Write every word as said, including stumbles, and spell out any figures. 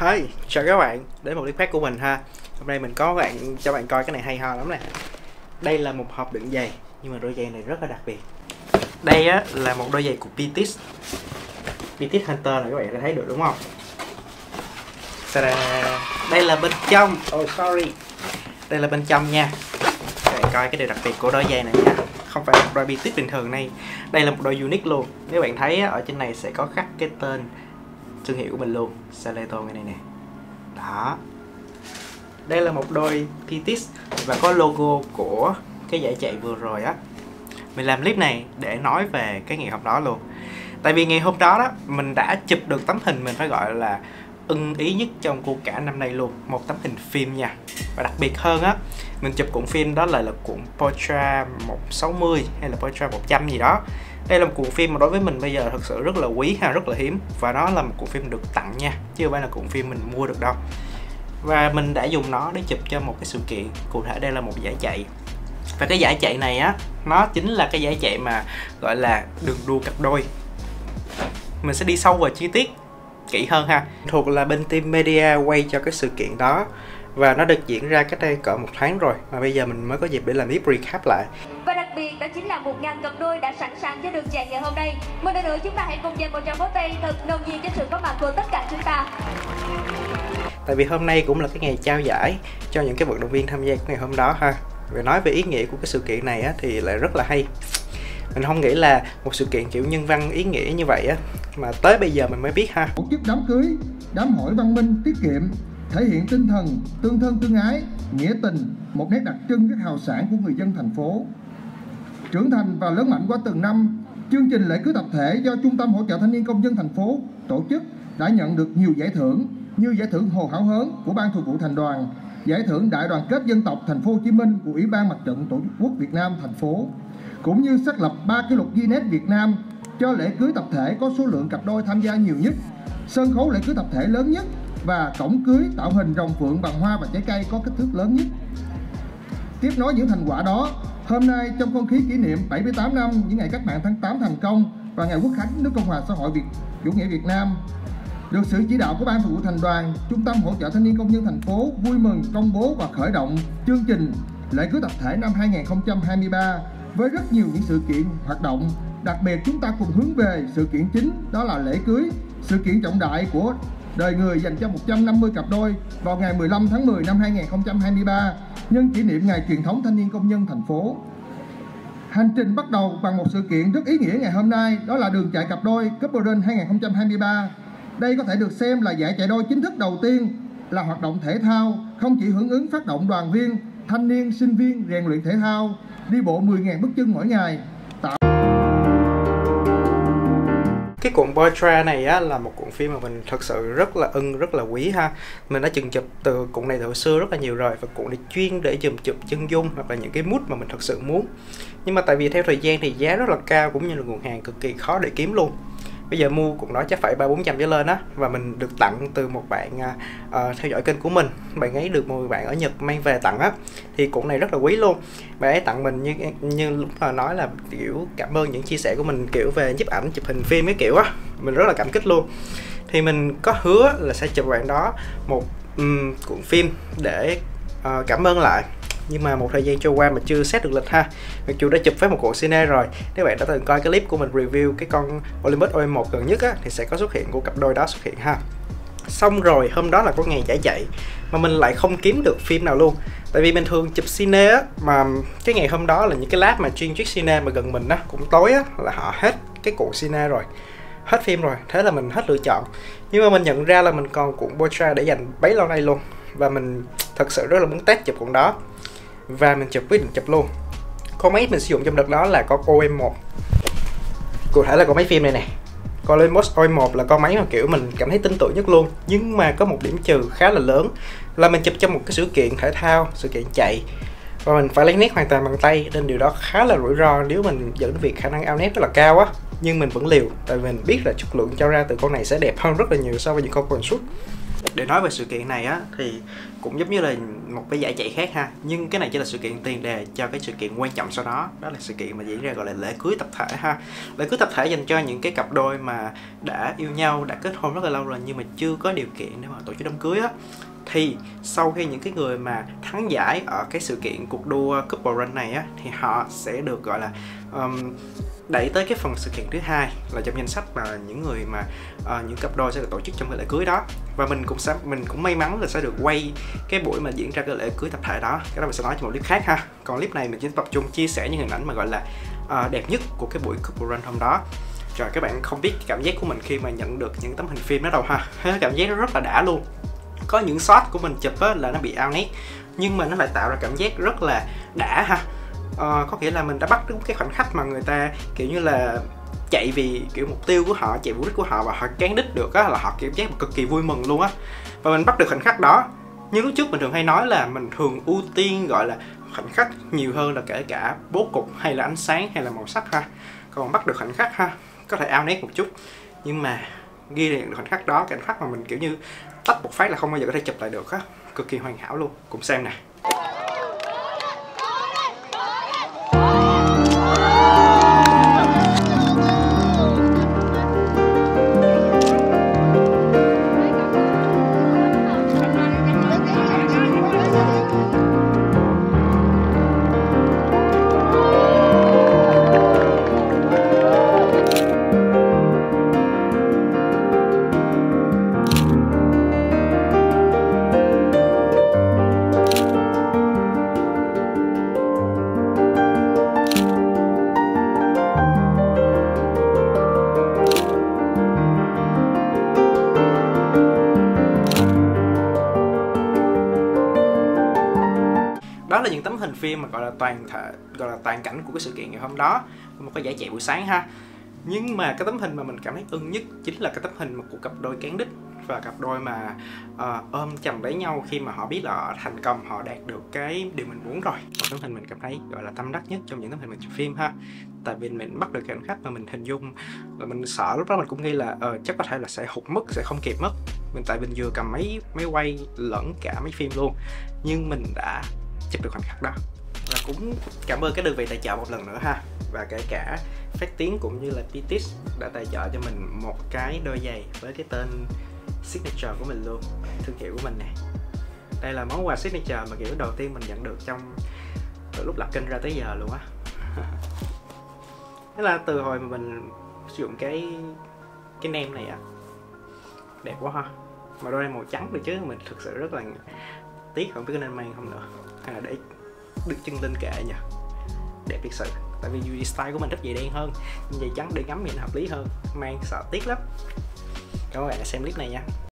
Hi, chào các bạn, đến một clip khác của mình ha. Hôm nay mình có bạn cho bạn coi cái này hay ho lắm nè. Đây là một hộp đựng giày, nhưng mà đôi giày này rất là đặc biệt. Đây á là một đôi giày của Biti's Biti's Hunter này, các bạn đã thấy được đúng không? Ta-da. Đây là bên trong, oh sorry đây là bên trong nha. Các bạn coi cái điều đặc biệt của đôi giày này nha. Không phải một đôi Biti's bình thường này. Đây là một đôi unique luôn. Nếu bạn thấy ở trên này sẽ có khắc cái tên thương hiệu của mình luôn, Saleto cái này nè. Đó. Đây là một đôi Biti's và có logo của cái giải chạy vừa rồi á. Mình làm clip này để nói về cái ngày hôm đó luôn. Tại vì ngày hôm đó đó mình đã chụp được tấm hình mình phải gọi là ưng ý nhất trong cuộc cả năm nay luôn, một tấm hình phim nha. Và đặc biệt hơn á, mình chụp cuộn phim đó là, là cuộn Portra một sáu mươi hay là Portra một trăm gì đó. Đây là một cuộn phim mà đối với mình bây giờ thật sự rất là quý ha, rất là hiếm. Và nó là một cuộn phim được tặng nha, chứ không phải là cuộn phim mình mua được đâu. Và mình đã dùng nó để chụp cho một cái sự kiện, cụ thể đây là một giải chạy. Và cái giải chạy này á, nó chính là cái giải chạy mà gọi là đường đua cặp đôi. Mình sẽ đi sâu vào chi tiết kỹ hơn ha. Thuộc là bên team media quay cho cái sự kiện đó. Và nó được diễn ra cách đây cỡ một tháng rồi, mà bây giờ mình mới có dịp để làm clip recap lại. Và đặc biệt đó chính là một nghìn cặp đôi đã sẵn sàng cho đường chạy ngày hôm nay. Một lần nữa chúng ta hãy cùng dành một tràng vỗ tay thật nồng nhiệt cho sự có mặt của tất cả chúng ta. Tại vì hôm nay cũng là cái ngày trao giải cho những cái vận động viên tham gia ngày hôm đó ha. Về nói về ý nghĩa của cái sự kiện này á, thì lại rất là hay. Mình không nghĩ là một sự kiện kiểu nhân văn ý nghĩa như vậy á, mà tới bây giờ mình mới biết ha. Tổ chức đám cưới, đám hỏi văn minh, tiết kiệm, thể hiện tinh thần tương thân tương ái, nghĩa tình, một nét đặc trưng rất hào sản của người dân thành phố. Trưởng thành và lớn mạnh qua từng năm, chương trình lễ cưới tập thể do Trung tâm Hỗ trợ Thanh niên Công dân thành phố tổ chức đã nhận được nhiều giải thưởng như giải thưởng Hồ Hảo Hớn của Ban Thường vụ Thành đoàn, giải thưởng Đại đoàn kết dân tộc Thành phố Hồ Chí Minh của Ủy ban Mặt trận Tổ quốc Việt Nam thành phố, cũng như xác lập ba kỷ lục Guinness Việt Nam cho lễ cưới tập thể có số lượng cặp đôi tham gia nhiều nhất, sân khấu lễ cưới tập thể lớn nhất và cổng cưới tạo hình rồng phượng bằng hoa và trái cây có kích thước lớn nhất. Tiếp nối những thành quả đó, hôm nay trong không khí kỷ niệm bảy mươi tám năm những ngày cách mạng tháng tám thành công và ngày quốc khánh nước Cộng hòa xã hội Việt chủ nghĩa Việt Nam, được sự chỉ đạo của Ban Thường vụ Thành đoàn, Trung tâm Hỗ trợ Thanh niên Công dân thành phố vui mừng công bố và khởi động chương trình lễ cưới tập thể năm hai nghìn không trăm hai mươi ba với rất nhiều những sự kiện hoạt động. Đặc biệt chúng ta cùng hướng về sự kiện chính đó là lễ cưới, sự kiện trọng đại của đời người dành cho một trăm năm mươi cặp đôi vào ngày mười lăm tháng mười năm hai nghìn không trăm hai mươi ba nhân kỷ niệm ngày truyền thống Thanh niên Công nhân thành phố. Hành trình bắt đầu bằng một sự kiện rất ý nghĩa ngày hôm nay, đó là đường chạy cặp đôi Couple Run hai nghìn không trăm hai mươi ba. Đây có thể được xem là giải chạy đôi chính thức đầu tiên, là hoạt động thể thao không chỉ hưởng ứng phát động đoàn viên, thanh niên, sinh viên rèn luyện thể thao, đi bộ mười nghìn bước chân mỗi ngày. Cái cuộn Portra này á, là một cuộn phim mà mình thật sự rất là ưng, rất là quý ha. Mình đã từng chụp từ cuộn này từ hồi xưa rất là nhiều rồi. Và cuộn này chuyên để chụp chụp chân dung hoặc là những cái mood mà mình thật sự muốn. Nhưng mà tại vì theo thời gian thì giá rất là cao, cũng như là nguồn hàng cực kỳ khó để kiếm luôn. Bây giờ mua cuộn đó chắc phải ba bốn trăm trở lên á. Và mình được tặng từ một bạn uh, theo dõi kênh của mình. Bạn ấy được một bạn ở Nhật mang về tặng á. Thì cuộn này rất là quý luôn. Bạn ấy tặng mình như như lúc mà nói là kiểu cảm ơn những chia sẻ của mình kiểu về giúp ảnh chụp hình phim cái kiểu á. Mình rất là cảm kích luôn. Thì mình có hứa là sẽ chụp bạn đó một um, cuộn phim để uh, cảm ơn lại. Nhưng mà một thời gian trôi qua mà chưa xét được lịch ha. Mặc dù đã chụp với một cuộn cine rồi. Nếu bạn đã từng coi cái clip của mình review cái con Olympus O M một gần nhất á, thì sẽ có xuất hiện của cặp đôi đó xuất hiện ha. Xong rồi hôm đó là có ngày giải chạy mà mình lại không kiếm được phim nào luôn. Tại vì mình thường chụp cine á, mà cái ngày hôm đó là những cái lab mà chuyên trích cine mà gần mình á, cũng tối á, là họ hết cái cuộn cine rồi, hết phim rồi. Thế là mình hết lựa chọn. Nhưng mà mình nhận ra là mình còn cuộn Portra để dành bấy lâu nay luôn. Và mình thật sự rất là muốn test chụp cuộn đó. Và mình chụp quyết định chụp luôn. Con máy mình sử dụng trong đợt đó là con O M một. Cụ thể là con máy phim này nè. Con Olympus O M một là con máy mà kiểu mình cảm thấy tin tưởng nhất luôn. Nhưng mà có một điểm trừ khá là lớn, là mình chụp trong một cái sự kiện thể thao, sự kiện chạy, và mình phải lấy nét hoàn toàn bằng tay. Nên điều đó khá là rủi ro nếu mình dẫn đến việc khả năng out nét rất là cao á. Nhưng mình vẫn liều, tại vì mình biết là chất lượng cho ra từ con này sẽ đẹp hơn rất là nhiều so với những con còn suốt. để nói về sự kiện này á thì cũng giống như là một cái giải chạy khác ha, nhưng cái này chỉ là sự kiện tiền đề cho cái sự kiện quan trọng sau đó, đó là sự kiện mà diễn ra gọi là lễ cưới tập thể ha. Lễ cưới tập thể dành cho những cái cặp đôi mà đã yêu nhau, đã kết hôn rất là lâu rồi nhưng mà chưa có điều kiện để mà tổ chức đám cưới á. Thì sau khi những cái người mà thắng giải ở cái sự kiện cuộc đua Couple Run này á, thì họ sẽ được gọi là um, đẩy tới cái phần sự kiện thứ hai là trong danh sách mà những người mà uh, những cặp đôi sẽ được tổ chức trong cái lễ cưới đó. Và mình cũng sẽ mình cũng may mắn là sẽ được quay cái buổi mà diễn ra cái lễ cưới tập thể đó, cái đó mình sẽ nói trong một clip khác ha. Còn clip này mình chỉ tập trung chia sẻ những hình ảnh mà gọi là uh, đẹp nhất của cái buổi Couple Run hôm đó. Trời, các bạn không biết cảm giác của mình khi mà nhận được những tấm hình phim đó đâu ha. Cảm giác nó rất là đã luôn. Có những shot của mình chụp á, là nó bị ao nét nhưng mà nó lại tạo ra cảm giác rất là đã ha. Ờ, có nghĩa là mình đã bắt đúng cái khoảnh khắc mà người ta kiểu như là chạy vì kiểu mục tiêu của họ, chạy mục đích của họ và họ cán đích được á, là họ cảm giác cực kỳ vui mừng luôn á. Và mình bắt được khoảnh khắc đó. Như lúc trước mình thường hay nói là mình thường ưu tiên gọi là khoảnh khắc nhiều hơn là kể cả bố cục hay là ánh sáng hay là màu sắc ha. Còn bắt được khoảnh khắc ha, có thể ao nét một chút nhưng mà ghi được khoảnh khắc đó, cái khoảnh khắc mà mình kiểu như tách một phát là không bao giờ có thể chụp lại được á, cực kỳ hoàn hảo luôn. Cùng xem nè. Đó là những tấm hình phim mà gọi là toàn thể, gọi là toàn cảnh của cái sự kiện ngày hôm đó, một cái giải chạy buổi sáng ha. Nhưng mà cái tấm hình mà mình cảm thấy ưng nhất chính là cái tấm hình của cặp đôi cán đích và cặp đôi mà uh, ôm chầm lấy nhau khi mà họ biết là họ thành công, họ đạt được cái điều mình muốn rồi. Một tấm hình mình cảm thấy gọi là tâm đắc nhất trong những tấm hình mình chụp phim ha. Tại vì mình bắt được cái khoảnh khắc mà mình hình dung, là mình sợ lúc đó mình cũng nghĩ là ờ, chắc có thể là sẽ hụt mất, sẽ không kịp mất. Mình tại mình vừa cầm máy máy quay lẫn cả máy phim luôn, nhưng mình đã chụp được khoảnh khắc đó. Và cũng cảm ơn cái đơn vị tài trợ một lần nữa ha, và kể cả Phát Tiến cũng như là Biti's đã tài trợ cho mình một cái đôi giày với cái tên signature của mình luôn, thương hiệu của mình nè. Đây là món quà signature mà kiểu đầu tiên mình nhận được trong từ lúc lập kênh ra tới giờ luôn á. Thế là từ hồi mà mình sử dụng cái cái nem này á, đẹp quá ha. Mà đôi này màu trắng được chứ mình thực sự rất là tiếc, không biết có nên mang không nữa, hay là để đứt chân lên kệ nhỉ. Đẹp thực sự, tại vì style của mình rất dày đen hơn, dày trắng để ngắm nhìn hợp lý hơn, mang sợ tiếc lắm. Các bạn đã xem clip này nha.